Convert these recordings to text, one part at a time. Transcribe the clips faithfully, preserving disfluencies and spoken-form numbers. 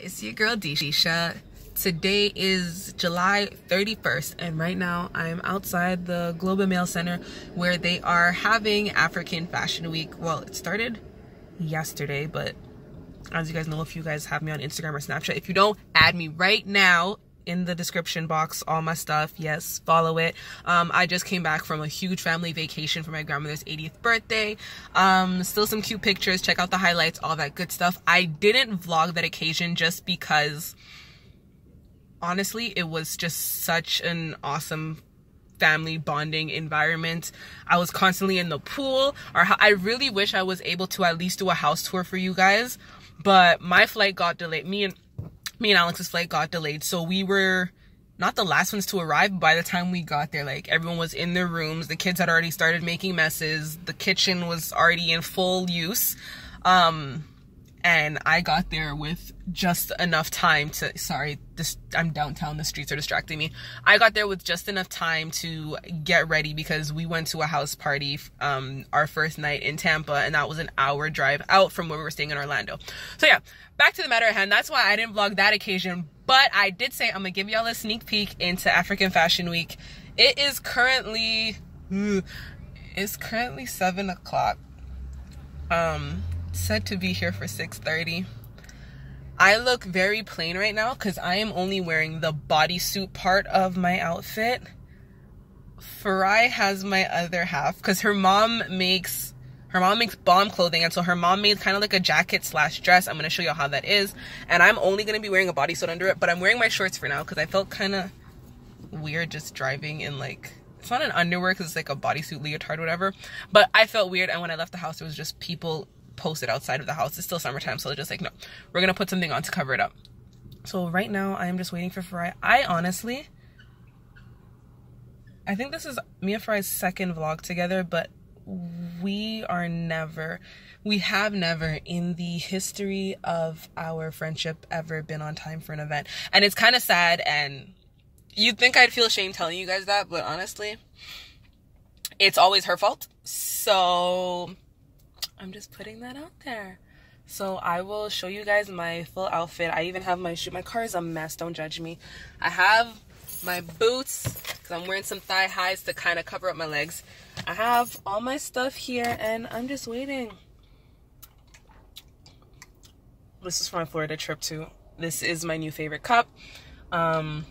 It's your girl Deesha. Today is July thirty-first, and right now I'm outside the Globe and Mail Center where they are having African Fashion Week. Well, it started yesterday, but as you guys know, if you guys have me on Instagram or Snapchat, if you don't, add me right now in the description box, all my stuff. Yes, follow it. Um, I just came back from a huge family vacation for my grandmother's eightieth birthday. Um, still some cute pictures. Check out the highlights, all that good stuff. I didn't vlog that occasion just because, honestly, it was just such an awesome family bonding environment. I was constantly in the pool. Or I really wish I was able to at least do a house tour for you guys, but my flight got delayed. Me and Me and Alex's flight got delayed, so we were not the last ones to arrive, but by the time we got there, like, everyone was in their rooms. The kids had already started making messes. The kitchen was already in full use. Um, and I got there with just enough time to... Sorry, this, I'm downtown. The streets are distracting me. I got there with just enough time to get ready because we went to a house party um, our first night in Tampa, and that was an hour drive out from where we were staying in Orlando. So yeah, back to the matter at hand. That's why I didn't vlog that occasion, but I did say I'm gonna give y'all a sneak peek into African Fashion Week. It is currently... It's currently seven o'clock. Um... Said to be here for six thirty. I look very plain right now because I am only wearing the bodysuit part of my outfit. Farai has my other half because her mom makes her mom makes bomb clothing, and so her mom made kind of like a jacket slash dress. I'm going to show you how that is, and I'm only going to be wearing a bodysuit under it, but I'm wearing my shorts for now because I felt kind of weird just driving in, like, it's not an underwear because it's like a bodysuit leotard, whatever, but I felt weird. And when I left the house, there was just people posted outside of the house. It's still summertime, so they're just like, no, we're gonna put something on to cover it up. So right now I'm just waiting for Farai. I honestly I think this is me and Farai's second vlog together, but we are never we have never in the history of our friendship ever been on time for an event, and it's kind of sad. And you'd think I'd feel shame telling you guys that, but honestly it's always her fault, so I'm just putting that out there. So I will show you guys my full outfit. I even have my shoe. My car is a mess, don't judge me. I have my boots because I'm wearing some thigh highs to kind of cover up my legs. I have all my stuff here, and I'm just waiting. This is for my Florida trip too. This is my new favorite cup. Um,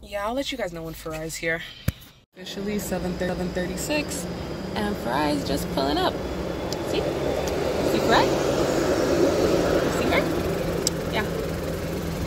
yeah, I'll let you guys know when Farai's here. Officially seven thirty-six. And Farai's just pulling up. See? See Farai? See her? Yeah.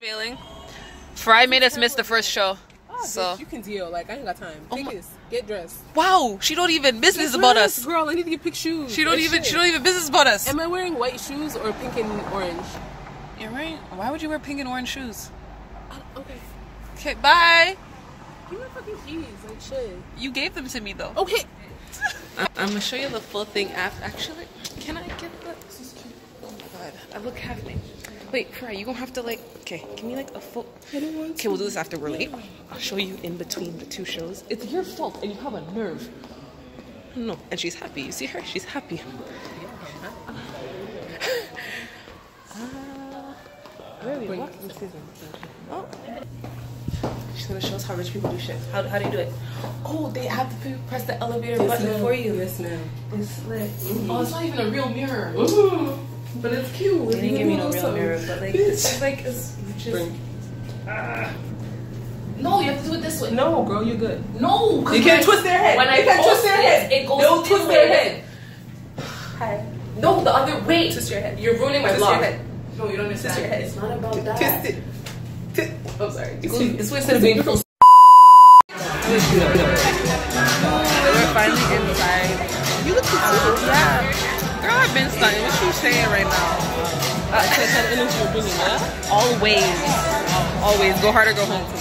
Feeling. Farai made us miss the first show. Oh, so bitch, you can deal. Like, I ain't got time. Take oh this. Get dressed. Wow, she don't even business about us. Girl, I need to get pink shoes. She don't That's even shit. she don't even business about us. Am I wearing white shoes or pink and orange? You're right. Why would you wear pink and orange shoes? Uh, okay. Okay, bye. Give me my fucking keys, like shit. You gave them to me though. Okay. I'm gonna show you the full thing after. Actually, can I get the... Oh my god, I look half naked. Wait, Farai, you gonna have to, like... Okay, give me like a full... Okay, we'll do this after we're late. I'll show you in between the two shows. It's your fault and you have a nerve. No, and she's happy. You see her? She's happy. Uh, where are we walking? Oh. She's gonna show us how rich people do shit. How, how do you do it? Oh, they have to press the elevator yes, button for you. Yes, ma'am. It's slick. Mm-hmm. Oh, it's not even a real mirror. Ooh. But it's cute. They didn't give me no real mirror, but like, bitch. It's like, it's just... Ah. No, you have to do it this way. No, girl, you're good. No. You can't twist their head. When I can't twist their head. It goes Don't twist their head. Hi. No, the other way. Twist your head. You're ruining my vlog. No, you don't understand. Twist your head. It's not about that. Twist it. I'm sorry. This way instead of being from... We're finally inside. You look cute. Uh, yeah. Girl, I've been stunning. What you saying right now? Uh, that kind of energy you're bringing up. Always. Always. Go hard or go home.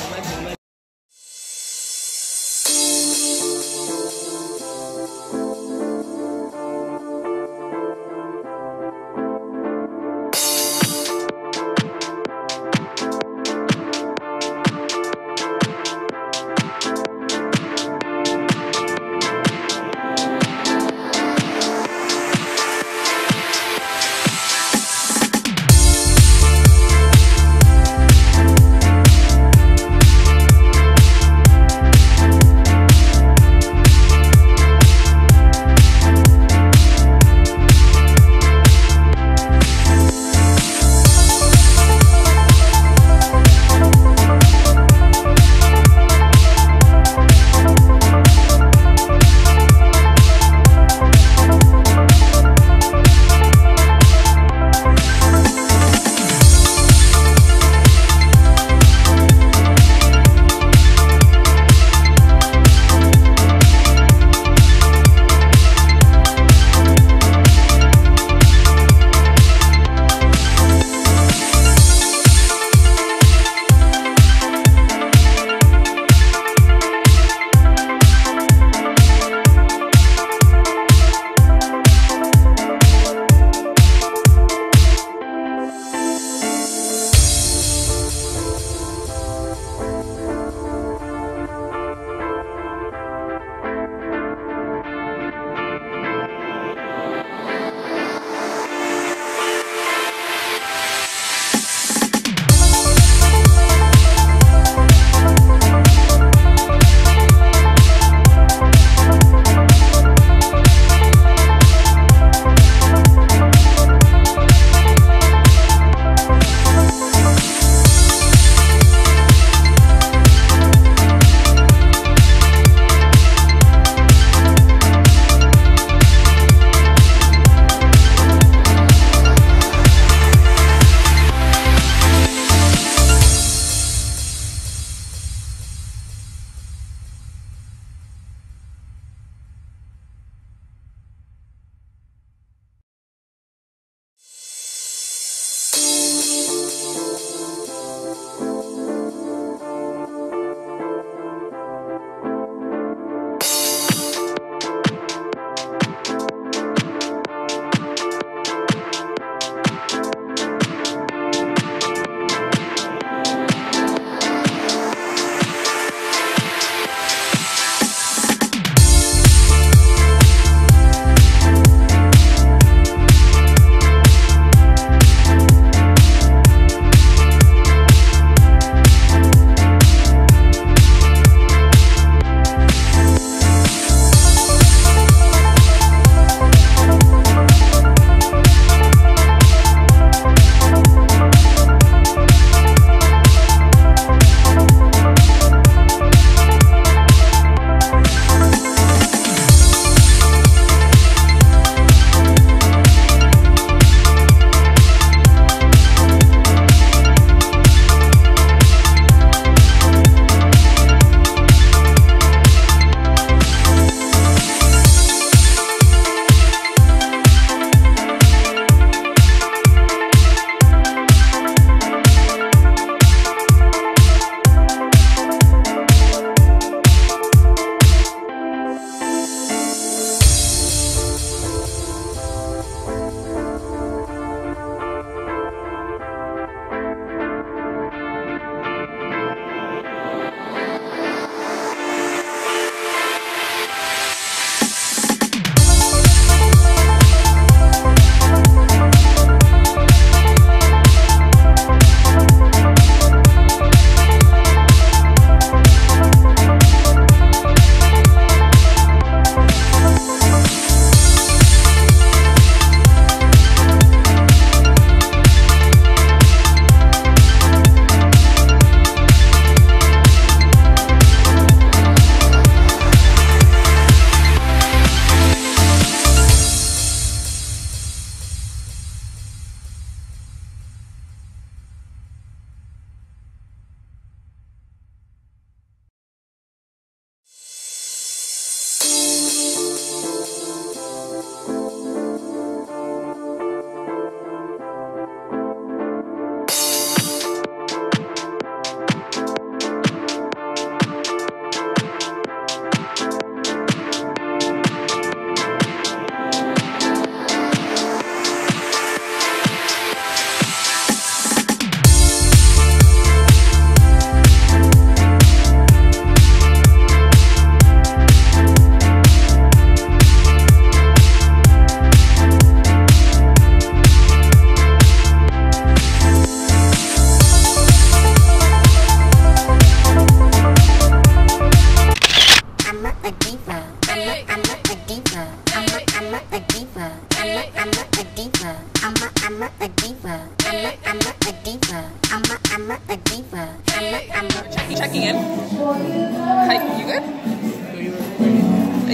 I'm a, a diva. I'm a, I'm a, a diva. I'm a, I'm a Checking, checking in. Hi, you good?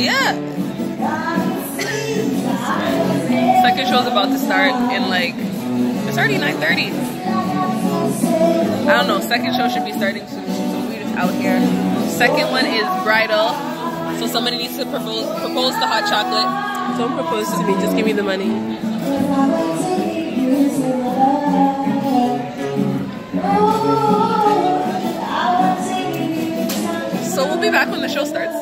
Yeah. Second show's about to start in like, it's already nine thirty. I don't know, second show should be starting soon. So we're just out here. Second one is bridal. So somebody needs to propose, propose the hot chocolate. Don't propose to me, just give me the money. So we'll be back when the show starts.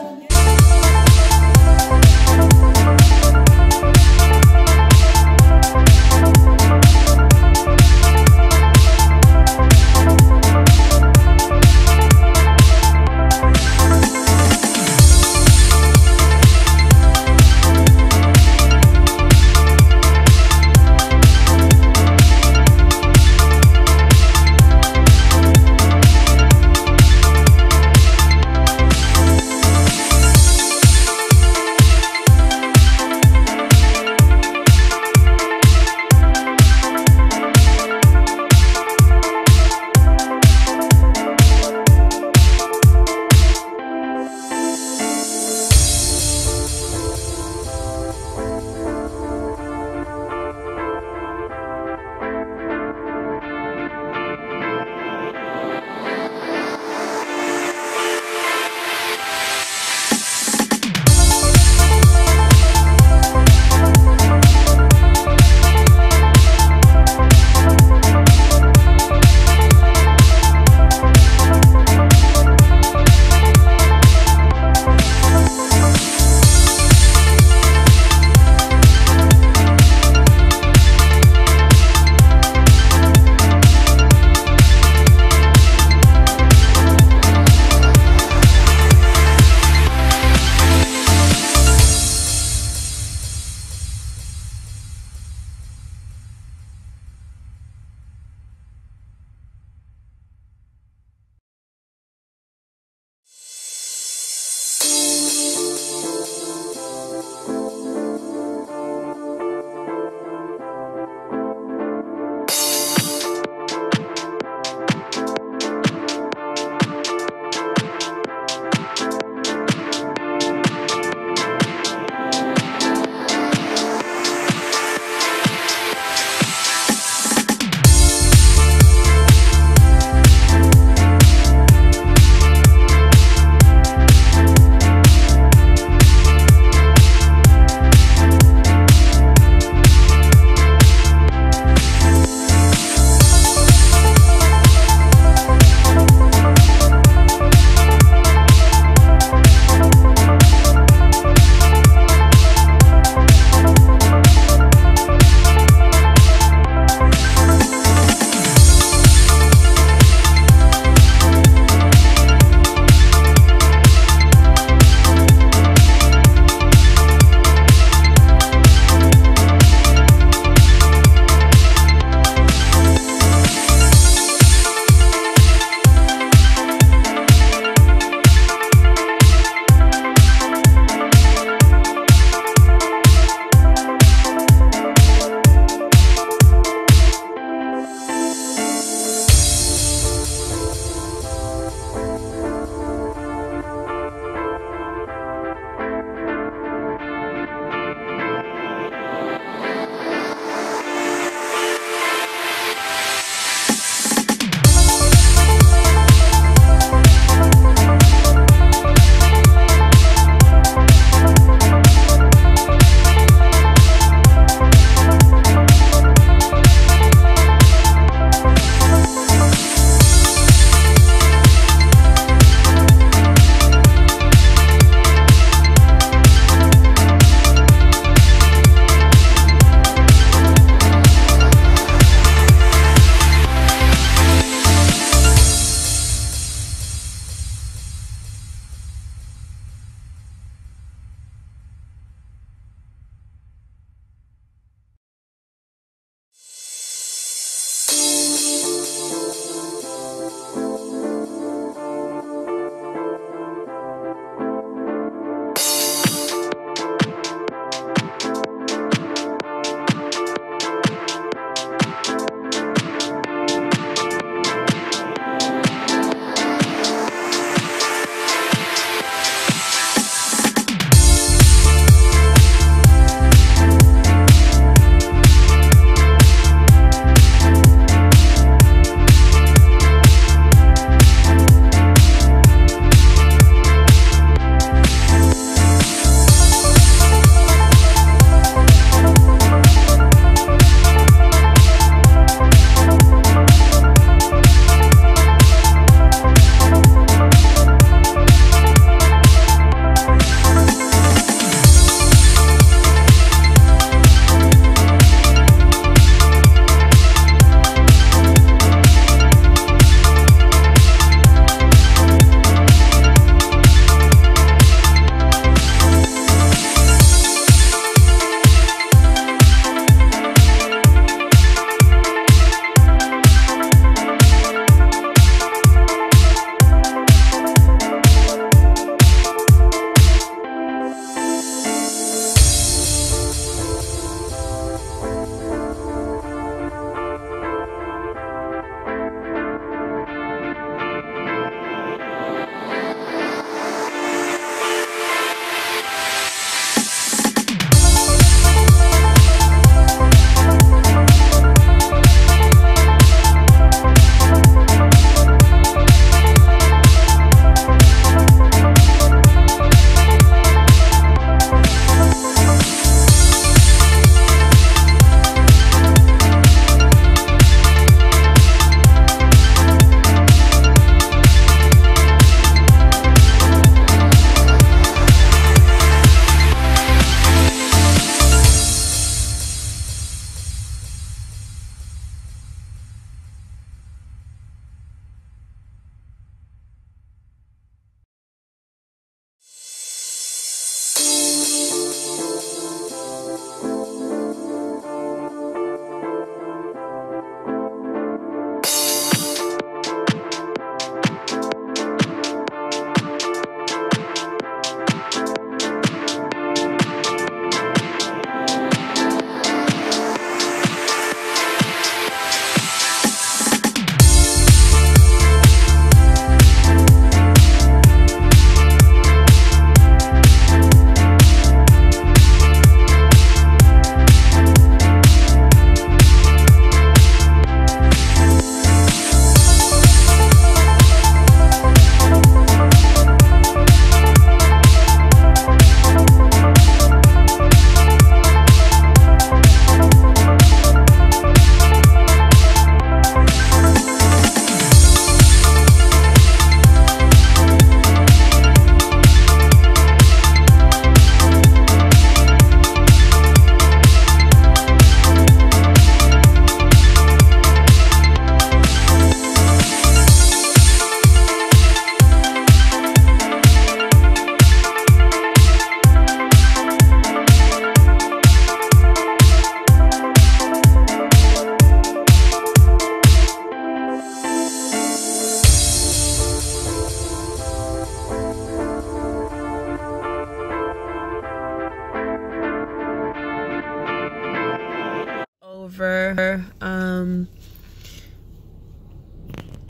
Um,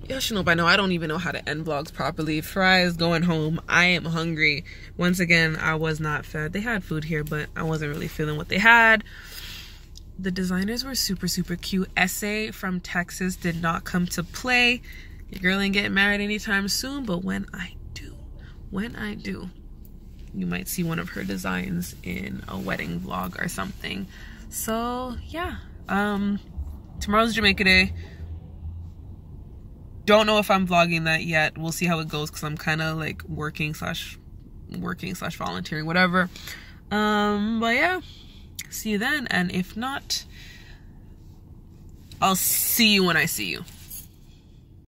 y'all should know by now, I don't even know how to end vlogs properly. Farai is going home. I am hungry. Once again, I was not fed. They had food here, but I wasn't really feeling what they had. The designers were super, super cute. Essay from Texas did not come to play. Your girl ain't getting married anytime soon, but when I do, when I do, you might see one of her designs in a wedding vlog or something. So yeah, um, tomorrow's Jamaica Day. Don't know if I'm vlogging that yet. We'll see how it goes because I'm kind of like working slash working slash volunteering, whatever. Um, but yeah, see you then. And if not, I'll see you when I see you.